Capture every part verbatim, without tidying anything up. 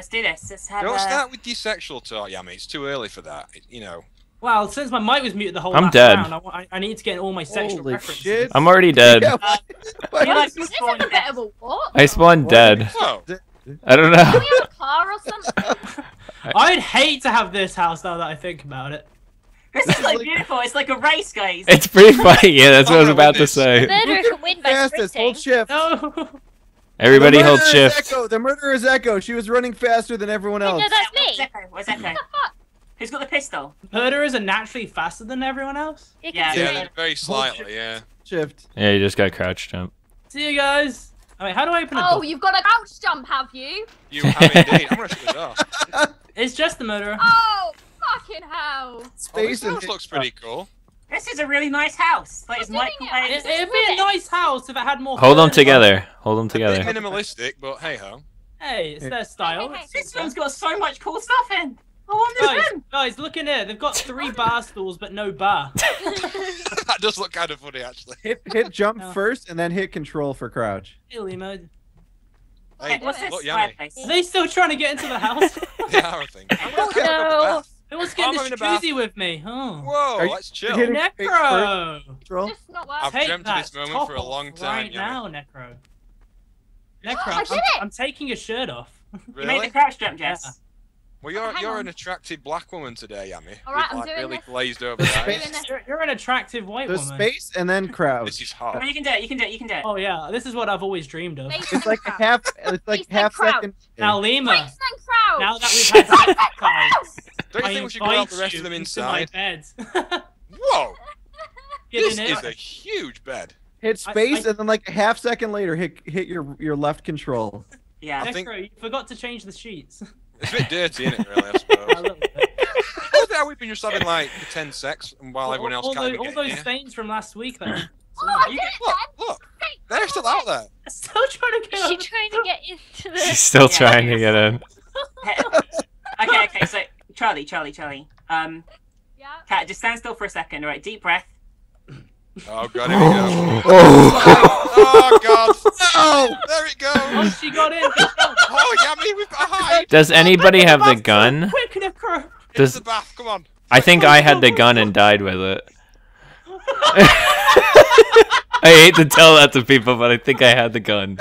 Let's do this. Let's have Don't a... start with your sexual talk, Yami. It's too early for that. It, you know. Well, since my mic was muted the whole I'm dead. Round, I, I need to get all my sexual Holy preferences. Shit. I'm already dead. Yeah, uh, you know, like, spawned dead. A bit of a I spawned what? dead. Oh. I don't know. Can we have a car or something? I'd hate to have this house now that I think about it. This is like beautiful. It's like a race, guys. It's pretty funny. Yeah, that's what I was about to say. The murderer can win by sprinting. Hold shift. No. Everybody hold shift. Echo. The murderer is Echo. She was running faster than everyone else. No, that's me. What's Echo? What's Echo? What the fuck? Who's got the pistol? Murderers are naturally faster than everyone else. Yeah, yeah very slightly. Yeah. Shift. Yeah, you just got crouch jump. See you guys. I mean, how do I open it? Oh, you've got a crouch jump, have you? You have indeed. I'm gonna shoot it off. It's just the murderer. Oh. Fucking hell! Space oh, this looks pretty cool. This is a really nice house. Like, it's Michael it. It'd, it'd be a nice house if it had more. Hold them together. Hold them together. It's minimalistic, but hey ho. Hey, it's their style. Hey, hey, hey. This room's got so much cool stuff in. I want this guys, room. Guys, look in here. They've got three bar stools, but no bar. That does look kind of funny, actually. Hit, hit jump no. first, and then hit control for crouch. Silly mode. Hey, hey, what's this fireplace? Are they still trying to get into the house? They are, I think. Oh no. It was getting this jacuzzi with me. Oh. Whoa, you, let's chill. Necro! I've Take dreamt of this moment for a long time. Right now, Necro. Necro, oh, I did I'm, it. I'm taking your shirt off. Really? You made the crouch jump, Jess. Yeah. Well, you're, oh, you're an attractive black woman today, Yami. All right, with, I'm like, doing really this. glazed over eyes. You're, you're an attractive white There's woman. There's space and then crowd. This is hot. I mean, you can do it, you can do it, you can do it. Oh, yeah, this is what I've always dreamed of. Space it's like crowd. half, it's like half second. Now, Lima. Space and crowd. Now that we've had crowds. Don't you think we should go out the rest of them inside? Whoa! This is a huge bed. Hit space, I, I... and then like a half second later, hit hit your your left control. Yeah, I think... Necro, you forgot to change the sheets. It's a bit dirty, isn't it? Really, I suppose. I love it. How we've been just having like pretend sex, and while well, everyone else can't. All those stains from last week, then. Oh, I did it, look, then. look, they're still out there. Still trying to get. She's trying to get into the. She's still trying to get in. Okay, okay, so. Charlie, Charlie, Charlie. Um, yeah. Cat, just stand still for a second. All right, deep breath. Oh god, here we go. Oh, oh god. No, there it goes. Oh, she got in. Oh, Yami, we've got a hide. Does anybody oh, have the, the gun? Quick, Necro. Does... It's the bath. Come on. I think I had the gun and died with it. I hate to tell that to people, but I think I had the gun,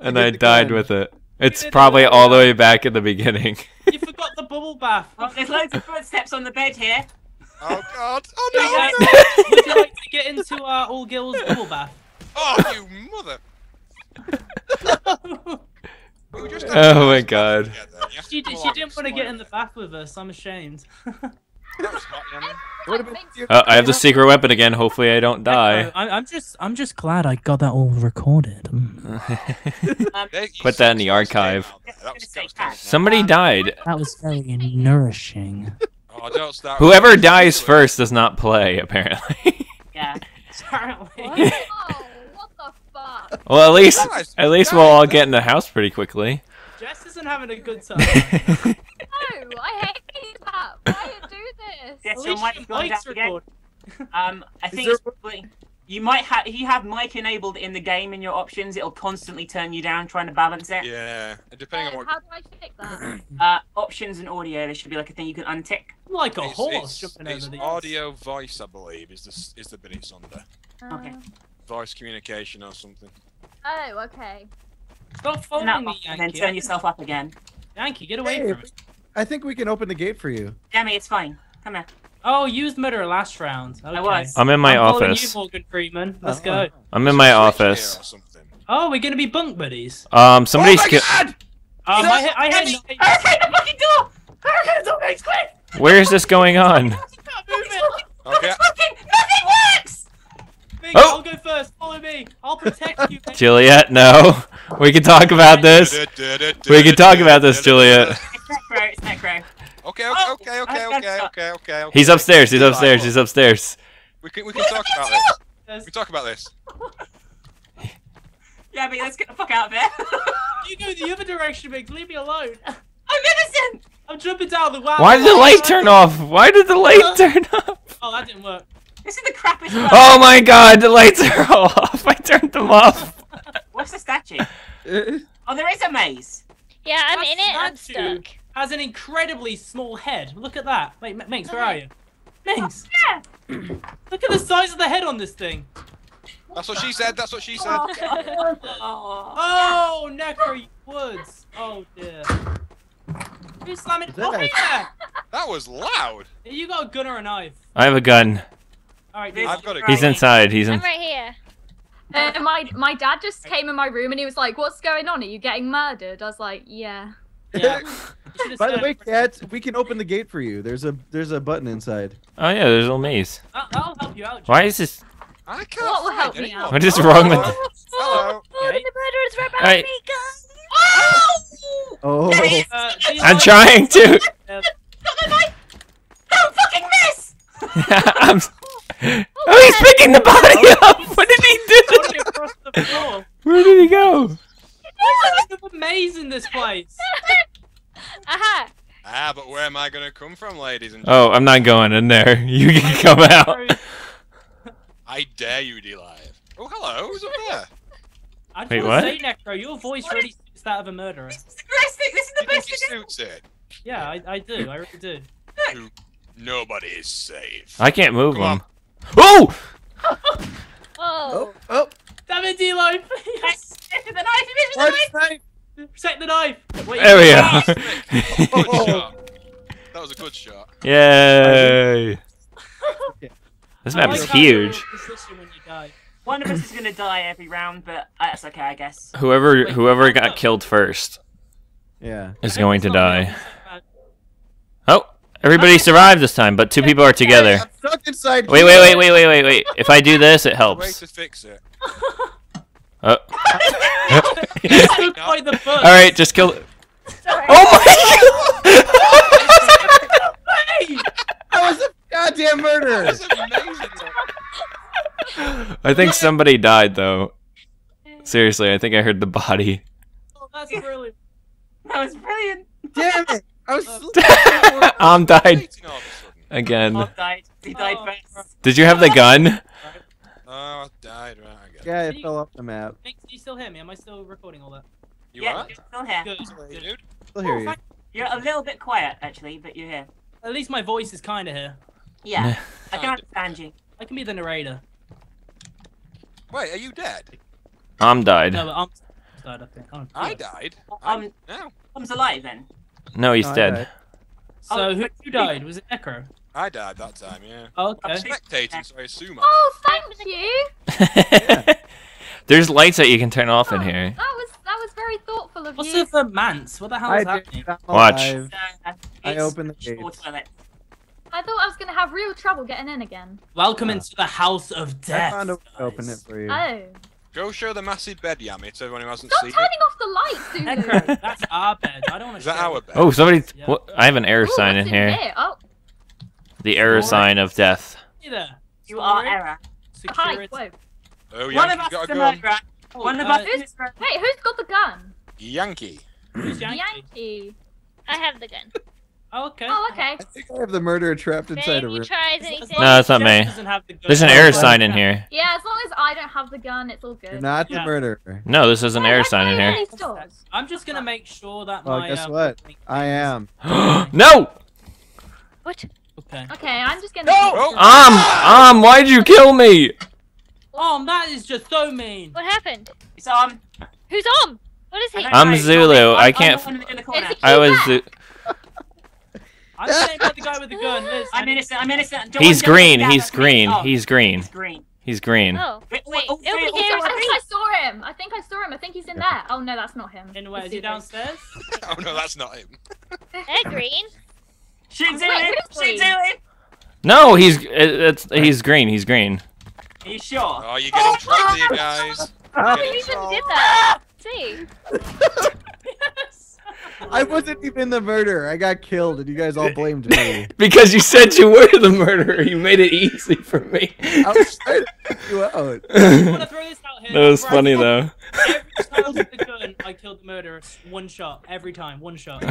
and I died with it. It's probably all the way back at the beginning. You forgot the bubble bath. Well, there's loads of footsteps on the bed here. Oh god. Oh no! Would you like, would you like to get into our All Girls bubble bath? Oh, you mother! we were just oh my god. She, did, she didn't want to get in the bath with us, I'm ashamed. uh, I have the secret weapon again, hopefully I don't die. I, I'm just I'm just glad I got that all recorded. um, Put that in the archive. That was, that was kind of Somebody um, died. That was very nourishing. Oh, don't start Whoever with dies with first does not play, apparently. Yeah. Apparently. Oh, what the fuck? Well, at least, nice. at least we'll all get in the house pretty quickly. Jess isn't having a good time. No, I hate that. Why do you do this? Yes, your mic's gone down again. Um, I think it's probably, you might have if you have mic enabled in the game in your options, it'll constantly turn you down trying to balance it. Yeah, depending so, on what. How do I fix that? Uh, options and audio. There should be like a thing you can untick. Like a it's, horse. It's, it's audio voice, I believe, is the is the bit it's under. Uh, okay. Voice communication or something. Oh, okay. Stop following me, Yankee. And then turn yourself up again. Yankee, get away hey, from me. I think we can open the gate for you. Yami, it's fine. Come here. Oh, you used murder last round. Okay. I was. I'm in my I'm office. You, Morgan Freeman. Let's go. I'm in my office. Oh, we're gonna be bunk buddies. Um, somebody's. Oh my God! Um, no, I, I had. Hurricane the fucking door! Hurricane the door! It's quick! Where is this going on? Okay. Fucking nothing works. Big, oh. I'll go first. Follow me. I'll protect you. Juliet, no. We can talk about this. We can talk about this, Juliet. Necro, it's Necro. Okay, okay, okay, okay, okay, okay, okay, okay. He's upstairs, he's upstairs, he's upstairs. We can, we can talk about this. We talk about this. Yeah, but let's get the fuck out of here. You go the other direction, Minx, leave me alone. I'm innocent! I'm jumping down the wow. Why did the light turn off? Why did the light turn off? Oh, that didn't work. This is the crappiest one. Oh my god, the lights are all off. I turned them off. What's the statue? Oh, there is a maze. Yeah, I'm that in it. I'm stuck. Has an incredibly small head. Look at that. Wait, Minx, where okay. are you? Minx. Oh, yeah. Look at the size of the head on this thing. That's what she said. That's what she said. Oh, oh Necro, you woods. Oh dear. Who's slamming? Oh, hey there. That was loud. You got a gun or a knife? I have a gun. All right, I've got a gun. He's inside. He's in. I'm right here. Uh, my my dad just came in my room and he was like, "What's going on? Are you getting murdered?" I was like, "Yeah." Yeah. By the way, Kat, we can open the gate for you. There's a there's a button inside. Oh yeah, there's a little maze. I'll, I'll help you out. James. Why is this? I can't. What will help me out? What is wrong with? Hello. Hello. Oh, okay. The murderer is right behind me, guys. Oh! Oh. Nice. Uh, I'm trying to. Got my knife. Don't fucking miss. I'm. Oh, oh he's picking the body oh, up! What did he do? Across the floor. Where did he go? There's a maze in this place. Aha! Ah, but where am I gonna come from, ladies and gentlemen? Oh, I'm not going in there. You can come out. I dare you, Dlive. Oh, hello. Who's up there? I just Wait, what? Say, Necro, your voice what really is... suits that of a murderer. This is the best thing. This is the best thing. Suits it. Yeah, I, I do. I really do. Look. Nobody is safe. I can't move him. Oh! Oh! Oh! Oh! Damn it, Dlive! Protect the knife! Protect the knife! Protect the knife! Wait, there we go! Oh, that was a good shot. Yay! This map is huge. One of us is gonna die every round, but that's okay, I guess. Whoever Wait, whoever got up. killed first, yeah, is going to die. Oh! Everybody survived this time, but two people are together. I'm stuck inside. Wait, wait, wait, wait, wait, wait, wait. If I do this, it helps. Way to fix it. Oh. All right, just kill it. Sorry. Oh my God! That was a goddamn murder. That was amazing. I think somebody died though. Seriously, I think I heard the body. Oh, that's brilliant. That was brilliant. Damn it. I was uh, Om died again. Om died. He died oh, first. Did you have the gun? Oh, I died. Right, I got yeah, it fell off the map. Do you still hear me? Am I still recording all that? You yeah, are? You're still here. Good, good. Dude. Still hear you. You're a little bit quiet, actually, but you're here. At least my voice is kind of here. Yeah, I can understand you. I can be the narrator. Wait, are you dead? Om died. No, Om died, I think. I'm I died? I'm, no. Om's alive, then. No, he's no, dead. So, who, who died? Was it Necro? I died that time, yeah. Oh, okay. I'm spectating, so I assume I... Oh, thank you! Yeah. There's lights that you can turn off oh, in here. That was that was very thoughtful of What's you. What's the manse? What the hell I is happening? Watch. Uh, I opened the gate. I thought I was going to have real trouble getting in again. Welcome yeah. into the house of death. I can't open it for you. Oh. Go show the massive bed, Yami, to everyone who hasn't Stop seen it. Stop turning off the lights, dude! That's our bed. I don't want to. Is that our bed? Oh, somebody. Yeah. What? I have an error Ooh, sign in here. There? Oh. The error Sorry. sign of death. Either. You Sorry. are error. Security. Hi, oh, Yankee. One of us got a gun. Oh, One of uh, us. Who's, wait, who's got the gun? Yankee. Who's Yankee? Yankee. I have the gun. Oh, okay. Oh, okay. I think I have the murderer trapped inside a room. No, it's not me. There's an error sign in here. Yeah, as long as I don't have the gun, it's all good. You're not the murderer. No, this is an error sign in here. I'm just gonna make sure that my... Well, guess what? I am. No! What? Okay. Okay, I'm just gonna... No! Om! Om, why'd you kill me? Om, that is just so mean. What happened? It's Om. Who's Om? What is he? I'm Zulu. I can't... I was... I'm saying about the guy with the gun. Liz, I'm innocent. I'm innocent. Don't he's green. He's green. Oh. He's green. He's green. He's green. Oh, wait. wait. Oh, okay. Also, I think green. I saw him. I think I saw him. I think he's in there. Oh, no, that's not him. In where? Is he downstairs? Oh, no, that's not him. They're green. She's in it. She's in it. No, he's, it's, he's green. He's green. Are you sure? Oh, you're getting tricked, you guys. How did that? See? I wasn't even the murderer. I got killed, and you guys all blamed me. Because you said you were the murderer. You made it easy for me. I was trying to pick you out. I want to throw this out here. That was funny, I though. Every time I took the gun, I killed the murderer. One shot. Every time. One shot.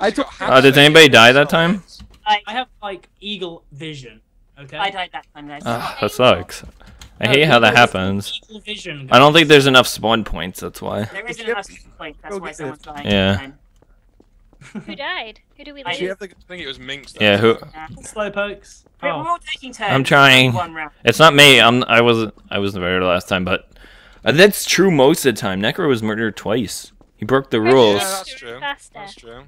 I took uh, did anybody die that time? I have, like, eagle vision. Okay? I died that time, guys. Uh, that sucks. I hate how that happens. I don't think there's enough spawn points, that's why. There isn't enough spawn points, that's why someone's dying. Yeah. Who died? Who do we lose? I think it was Minx. Yeah, who? Slowpokes. We're all taking turns. I'm trying. It's not me. I'm. I wasn't. I was the murderer last time, but uh, that's true most of the time. Necro was murdered twice. He broke the rules. Yeah, that's true. That's true.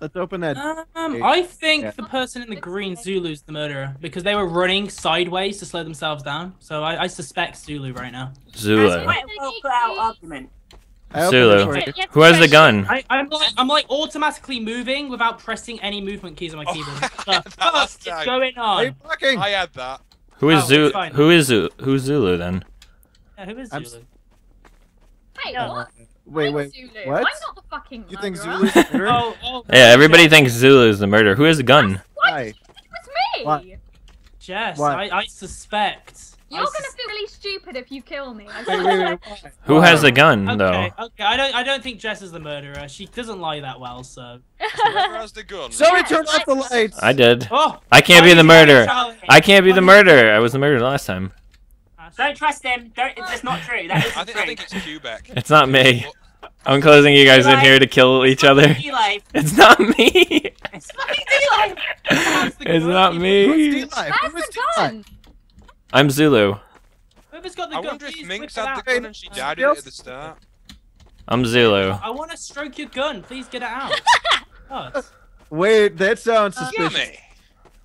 Let's open that. Um, I think yeah. the person in the green Zulu's the murderer because they were running sideways to slow themselves down. So I, I suspect Zulu right now. Zulu. That's quite a well-put-out argument. Zulu. Who has the gun? I, I'm, like, I'm like automatically moving without pressing any movement keys on my keyboard. What the fuck is going on? I had that. Who is oh, Zulu? Who is Zulu? Who's Zulu then? Yeah, who is Zulu? Hey, what? Wait, wait. Zulu. What? I'm not the fucking murderer. You think Zulu's the murderer? oh, oh, yeah, everybody Jess. thinks Zulu is the murderer. Who has the gun? Why? It was me. What? Jess, what? I, I suspect. You're gonna feel really stupid if you kill me. Wait, wait, wait, wait. Who has the gun, okay, though? Okay, I don't, I don't think Jess is the murderer. She doesn't lie that well, so. Whoever has the gun. Somebody turn off the lights. I did. Oh, I can't be the murderer. I can't be the murderer. I was the murderer last time. Don't trust them. Don't. That's not true. That is I think, true. I think it's Quebec. It's not me. I'm closing you guys in here to kill each other. It's not me. It's fucking Dlive. It's not me. That's the gun. I'm Zulu. Whoever's got the I gun, wonder if Minx had the gun and she died with it at the start. I'm Zulu. I want to stroke your gun. Please get it out. oh. Wait, that sounds uh, suspicious.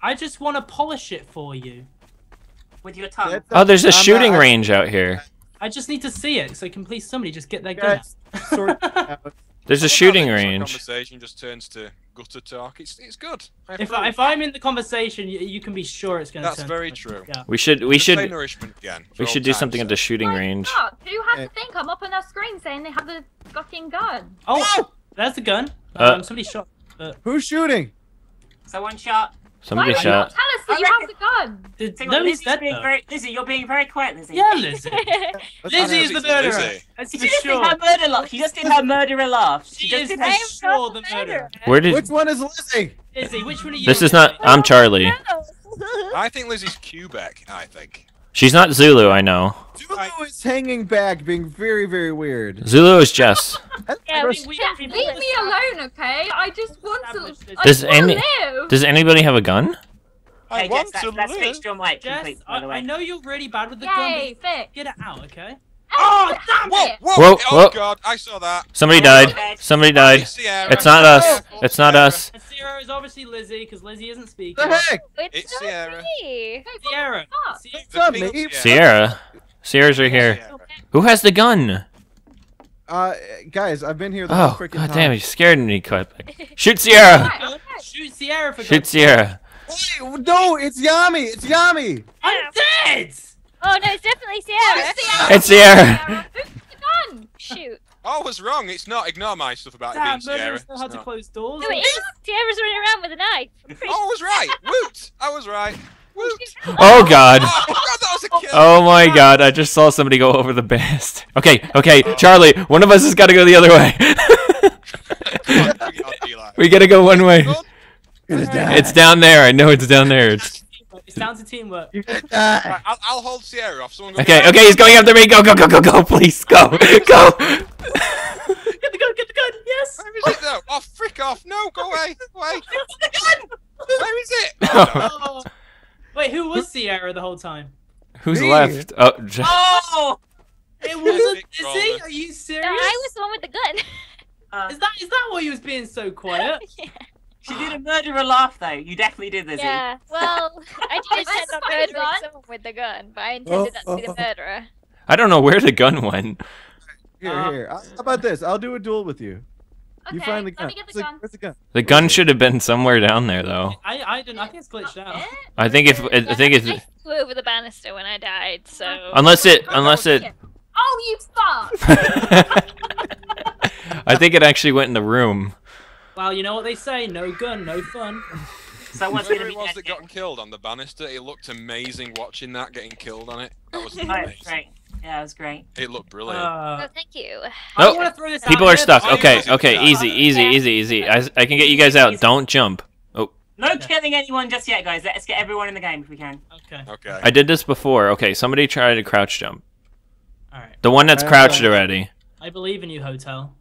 I just want to polish it for you. With your tongue. Oh, there's a shooting not, range out here. I just need to see it, so can please somebody just get their gun out. There's a shooting range. Conversation just turns to gutter talk. It's it's good. If I, if I'm in the conversation, you, you can be sure it's going to. That's turn very to true. Yeah. We should we should nourishment again. We should do time, something so. at the shooting oh, range. Fuck. Who has yeah. to think? I'm up on that screen saying they have the fucking gun. Oh, there's the gun. Uh, um, somebody shot. Uh, who's shooting? Someone shot. Somebody Why shot. Tell us that I you have the gun. Did, no, Lizzie's dead, being very, Lizzie, you're being very quiet, Lizzie. Yeah, Lizzie. Lizzie is the murderer. Lizzie. She just sure. did her murder laugh. She just did her murderer laugh. She, she just did her sure the murderer. Where did... Which one is Lizzie? Lizzie, which one are you? This is not... I'm Charlie. I think Lizzie's Quebec, I think. She's not Zulu, I know. Zulu I... is hanging back, being very, very weird. Zulu is Jess. Yeah, we, we, we, we, leave me alone, okay? I just want to, does I any, live. Does anybody have a gun? I hey, want Jess, to let's live. Fix your mic Jess, complete, I, I know you're really bad with the Yay, gun, but fix. get it out, okay? Oh, damn it! Whoa, whoa, whoa. Oh, God, I saw that. Somebody died. Somebody died. It's not us. It's not us. And Sierra is obviously Lizzie, because Lizzie isn't speaking. The heck? It's, it's Sierra. Sierra. Sierra. Sierra. Sierra. Sierra's right here. Who has the gun? Uh, guys, I've been here the whole freaking time. Oh, damn, you scared me, Quebec. Shoot Sierra! Shoot Sierra for Shoot Sierra. Wait, no, it's Yami! It's Yami! I'm dead! Oh no, it's definitely Sierra. It's Sierra. Who's the gun? Shoot. Oh, I was wrong. It's not. Ignore my stuff about Damn, it being Sierra. Still had to close doors. No, it is. Sierra's running around with a knife. Oh, I was right. Woot! I was right. Woot! Oh God. Oh God, that was a kill. Oh my God, I just saw somebody go over the best. Okay, okay, Charlie. One of us has got to go the other way. We gotta go one way. It's down there. I know it's down there. It's It's down to teamwork. Right, I'll, I'll hold Sierra off. Someone okay, go. okay, he's going after me. Go, go, go, go, go, please, go, go. Get the gun, get the gun, yes. Where is it though? Oh, frick off. No, go away, go away. Get the gun. Where is it? Oh, no. Wait, who was Sierra the whole time? Who's me? left? Oh, oh, it wasn't Lizzie? Are you serious? No, I was the one with the gun. Uh, is that is that why you was being so quiet? Yeah. She did a murderer laugh, though. You definitely did, Lizzie. Yeah, well, I did intend on murdering gun. someone with the gun, but I intended oh, that to be the murderer. I don't know where the gun went. Here, uh, here. How about this? I'll do a duel with you. Okay, you find the gun. Let me get the, gun. Like, the gun. The gun should have been somewhere down there, though. I, I don't know. I think it's glitched out. It? I think if I think it's. I flew over the banister when I died, so. Unless it, unless it. Oh, you fuck! I think it actually went in the room. Well, you know what they say, no gun, no fun. Someone's Whoever it was that got killed on the banister, it looked amazing watching that, getting killed on it. That was amazing. That was great. Yeah, it was great. It looked brilliant. Uh, oh, thank you. Oh, people are stuck. Okay, okay, easy, easy, easy, easy. I, I can get you guys out. Don't jump. Oh, No okay. killing anyone just yet, guys. Let's get everyone in the game if we can. Okay. Okay. I did this before. Okay, somebody tried to crouch jump. All right. The one that's uh, crouched already. I believe in you, Hotel.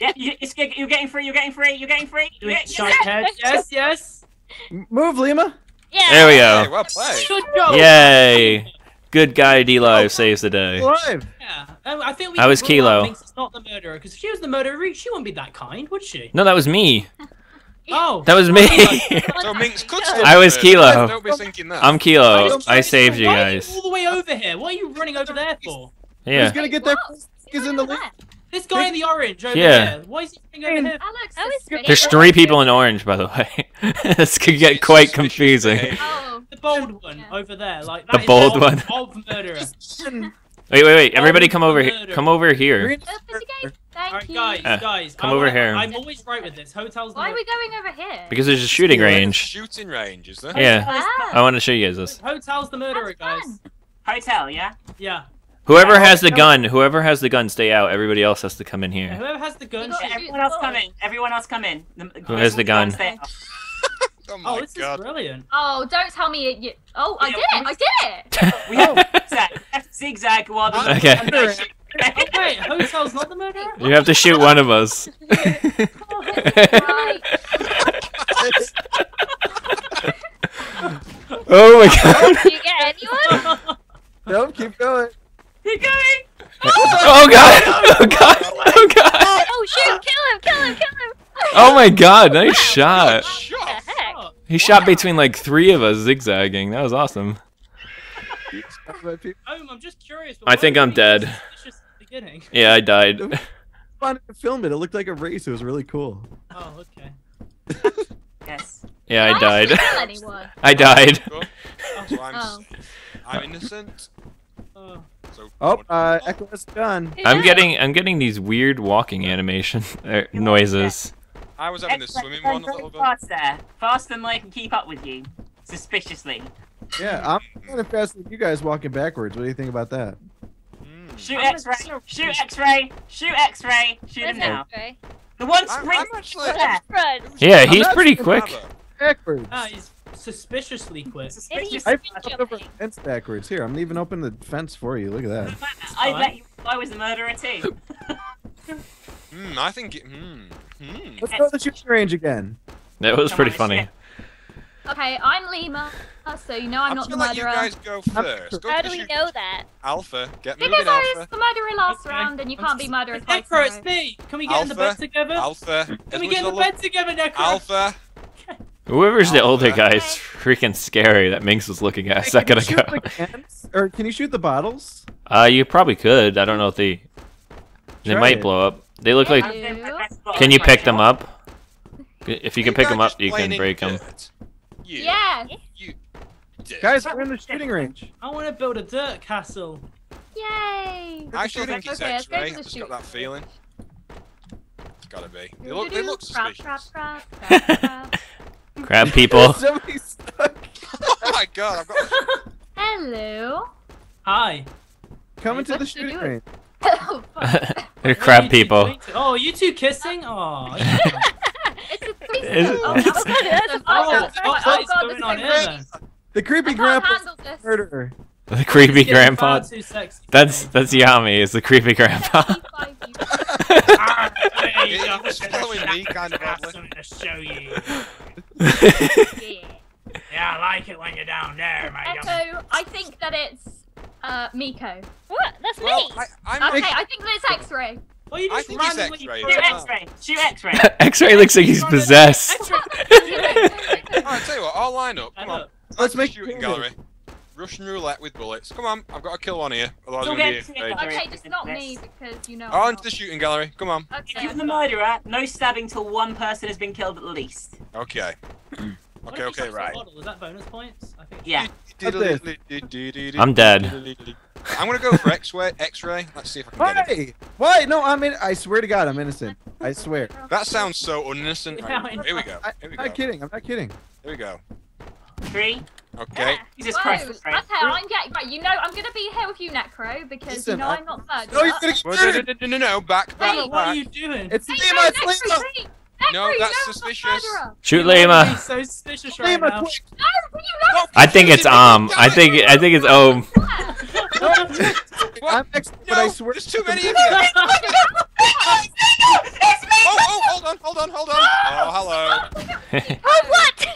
Yeah, you, you're getting free. You're getting free. You're getting free. You're getting, yes, yes, yes. Move, Lima. Yeah. There we go. Hey, well played. Yay. Good guy, Dlive saves the day. Dlive. Yeah. I think we. I was Kilo. It's not the murderer, because if she was the murderer, she wouldn't be that kind, would she? No, that was me. Oh, that was me. So Minx could still I was Kilo. Don't be thinking that. I'm Kilo. I saved you guys. Why are you all the way over here? What are you running over there for? Yeah. He's gonna get that. He's in the lead. This guy in the orange over yeah. here. Why is he over here? There's three people in orange, by the way. This could get quite confusing. Oh, the bold one over there, like that the bold the one. Old murderer. Wait, wait, wait! Everybody, come over here. Come over here. Alright, guys, guys. Uh, come I'm, over here. I'm always right with this. Hotels. Why are we going over here? Because there's a shooting range. Shooting range, is there? Yeah. Wow. I want to show you guys this. Hotel's the murderer, guys. Hotel, yeah. Yeah. Whoever has the gun, whoever has the gun, stay out. Everybody else has to come in here. Yeah, whoever has the gun, yeah, everyone else come in. Everyone else come in. The, Who has the gun? Stay out. Oh, my oh, this God. is brilliant. Oh, don't tell me it. You... Oh, I did it. I did it. We have to zigzag while the okay. Wait, Hotel's not the murderer? You have to shoot one of us. Oh my God. Did you get anyone? No, keep going. Keep going. Oh God. Oh God. Oh God. Oh shoot, kill him, kill him, kill him. Oh my God, nice shot. He shot between like three of us zigzagging. That was awesome. Oh, I'm just curious. I think I'm dead. Yeah, I died. It was fun to film it. It looked like a race. It was really cool. Oh, okay. Yes. Yeah, I died. I died. Oh. I'm innocent. Oh, uh, Echo's done. I'm getting, I'm getting these weird walking animation er, noises. I was having this swimming one a little bit. Fast there, faster than I can keep up with you, suspiciously. Yeah, I'm kind of faster than you guys walking backwards. What do you think about that? Shoot X-ray! Shoot X-ray! Shoot X-ray! Shoot him now! The one sprint. Yeah, he's pretty quick. Backwards. Oh, he's suspiciously quick. Suspiciously I jumped over the fence backwards. Here, I'm even open the fence for you. Look at that. I bet you I was the murderer too. Hmm. I think. Hmm. Hmm. Let's go to the shooting range again. That was pretty funny. Okay, I'm Lima, so you know I'm I not the murderer. Like you guys go first. Go How do we shoot. know that? Alpha, get moving, Because I was Alpha. the murderer last okay. round, and you can't be murderer twice. Necro, it's me! Can we get Alpha, in the bed together? Alpha. Can we get in the bed together, Necro? Alpha. Whoever's Alpha. the older guy is freaking scary that Minx was looking at a second ago. Can you shoot the cans? Or can you shoot the bottles? Uh, you probably could. I don't know if they... They Try might it. blow up. They look like... Can you pick them up? If you can pick them up, you can break them. You. Yeah. You guys, we're in the shooting range. I want to build a dirt castle. Yay! I should think it's X-ray. I've just got that feeling. It's gotta be. They look, they look suspicious. Crab, crab, crab, crab, crab. Crab people. Somebody's stuck. Oh my God! I've got. Hello. Hi. Coming to the shooting range. Oh, They're crab people. Oh, are you two kissing? Oh. The creepy grandpa murderer. The creepy grandpa. That's that's Yami. Is the creepy grandpa? Yeah, I like it when you're down there, my Echo, I think that it's uh Miko. What? That's well, me. I, okay, I think that's X-ray. Well, you just I think he's X-ray. Shoot X-ray. Shoot X-ray. X-ray looks like he's possessed. Alright, tell you what, I'll line up. Come on. Let's, Let's make shooting gallery. Russian roulette with bullets. Come on, I've got a kill on here. Otherwise we'll get here. Okay, just not me because you know. On to the shooting gallery. Come on. Okay. If you're the murderer, no stabbing till one person has been killed at least. Okay. Okay, okay, right. Was that bonus points? I think. Yeah. I'm dead. I'm gonna go for X-ray. X-ray. Let's see if I can get it. Hey! Why? No, I mean, I swear to God, I'm innocent. I swear. That sounds so innocent. Right. Here we go. Here we go. I'm not kidding. I'm not kidding. Here we go. Three. Okay. Jesus Christ. Okay, I'm getting. Right, you know, I'm gonna be here with you, Necro, because Listen, you know I... I'm not murdered. No, you're gonna get murdered. No, no, no, no, back, back, back. What are you doing? It's Lima. It's Lima. No, that's suspicious. Shoot Lima. So suspicious right Lima, now. Quick. No, I think it's um. I think I think it's Ohm. I'm next, no, but I swear there's too many of you. Oh, oh, hold on, hold on, hold on. Oh, hello. Oh, what?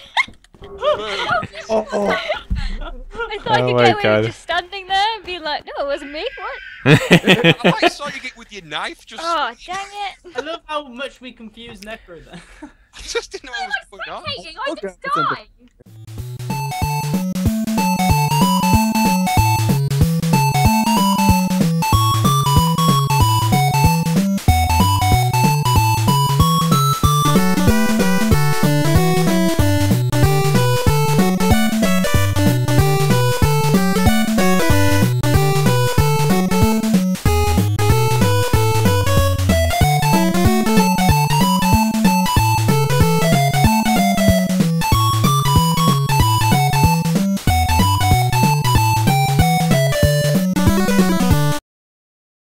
Oh, oh. I thought oh you get away with just standing there and being like, no, it wasn't me, what? I saw you get with your knife, just... Oh, dang it. I love how much we confuse Necro then. I just didn't know what was going on. I was spectating, I just died.